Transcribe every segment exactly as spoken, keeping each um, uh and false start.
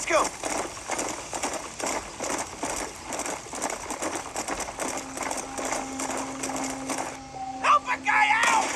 Let's go. Help a guy out!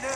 No!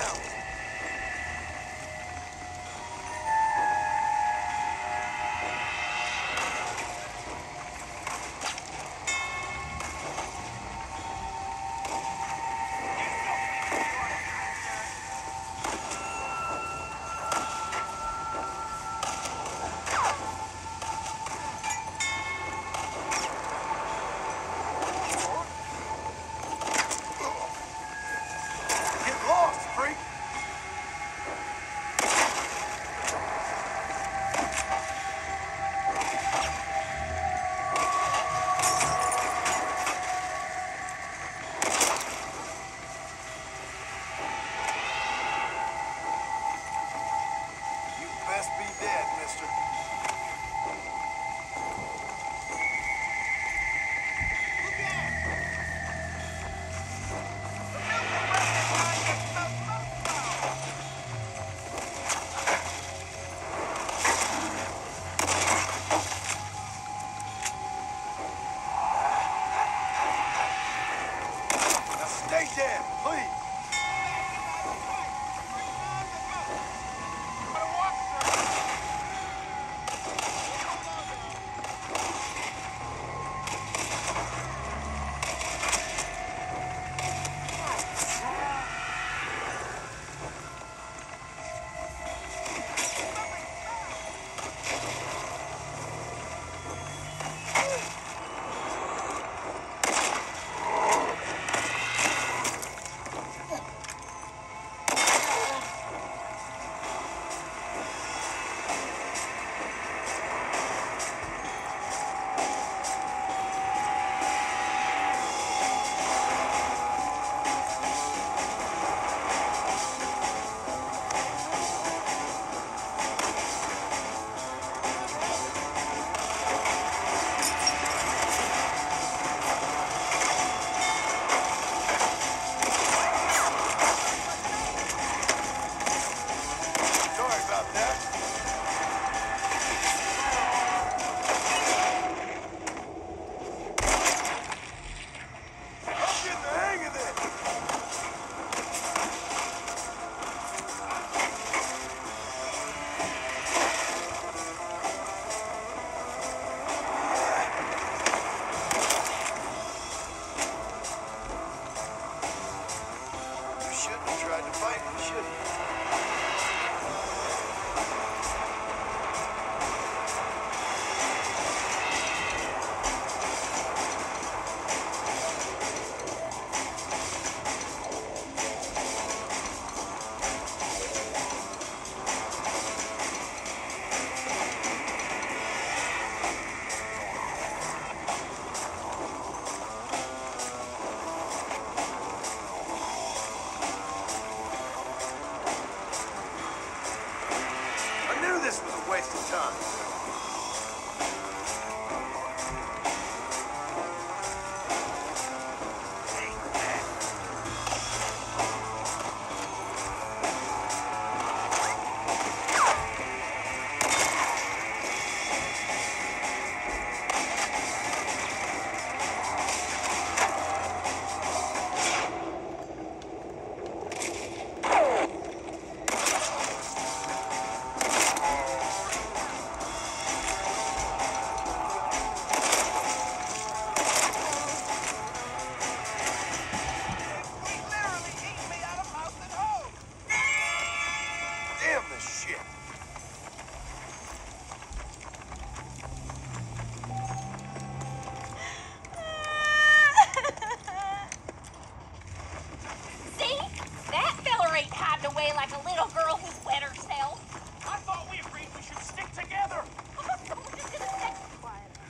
Stay away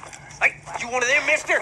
from you. you one of them, mister?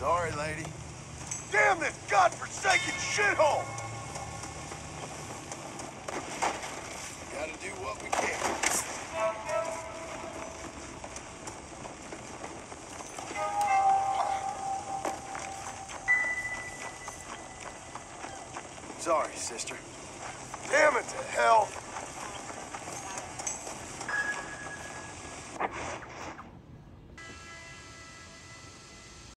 Sorry, lady. Damn this godforsaken shithole! We gotta do what we can. Sorry, sister. Damn it to hell!